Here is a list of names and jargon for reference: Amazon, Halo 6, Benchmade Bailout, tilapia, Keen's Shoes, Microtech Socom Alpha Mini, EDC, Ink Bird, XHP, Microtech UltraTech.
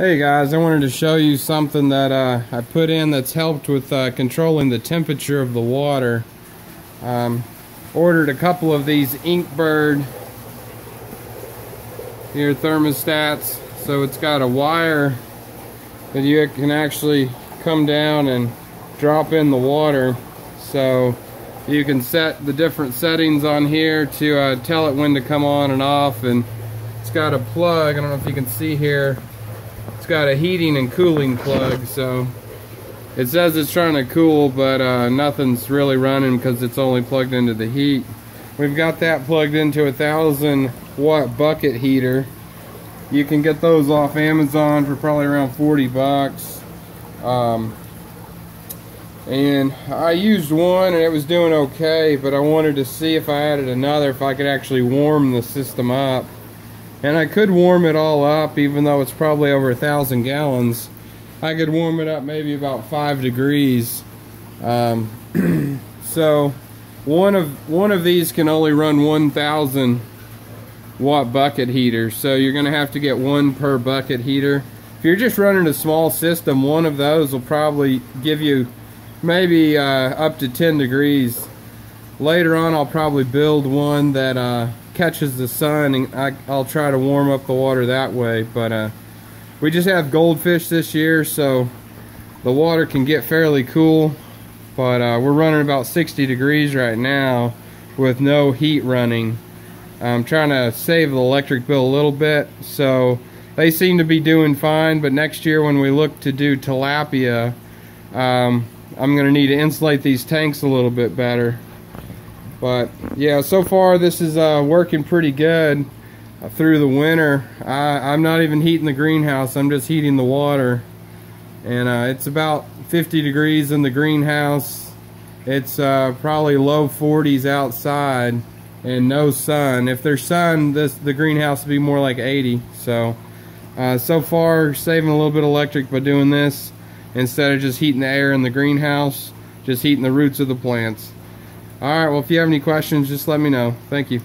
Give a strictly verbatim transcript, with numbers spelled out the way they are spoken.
Hey guys, I wanted to show you something that uh, I put in that's helped with uh, controlling the temperature of the water. Um, ordered a couple of these Ink Bird here thermostats. So it's got a wire that you can actually come down and drop in the water. So you can set the different settings on here to uh, tell it when to come on and off. And it's got a plug, I don't know if you can see here. It's got a heating and cooling plug, so it says it's trying to cool, but uh, nothing's really running because it's only plugged into the heat. We've got that plugged into a thousand watt bucket heater. You can get those off Amazon for probably around forty bucks. Um, and I used one and it was doing okay, but I wanted to see if I added another, if I could actually warm the system up. And I could warm it all up, even though it's probably over a thousand gallons. I could warm it up maybe about five degrees. Um, so one of one of these can only run one thousand watt bucket heaters. So you're going to have to get one per bucket heater. If you're just running a small system, one of those will probably give you maybe uh, up to ten degrees. Later on, I'll probably build one that Uh, catches the sun, and I, I'll try to warm up the water that way. But uh, we just have goldfish this year, so the water can get fairly cool, but uh, we're running about sixty degrees right now with no heat running. I'm trying to save the electric bill a little bit, so they seem to be doing fine. But next year when we look to do tilapia, um, I'm gonna need to insulate these tanks a little bit better. But yeah, so far this is uh, working pretty good uh, through the winter. I, I'm not even heating the greenhouse, I'm just heating the water. And uh, it's about fifty degrees in the greenhouse. It's uh, probably low forties outside and no sun. If there's sun, this, the greenhouse would be more like eighty. So, uh, so far saving a little bit of electric by doing this instead of just heating the air in the greenhouse, just heating the roots of the plants. Alright, well, if you have any questions, just let me know. Thank you.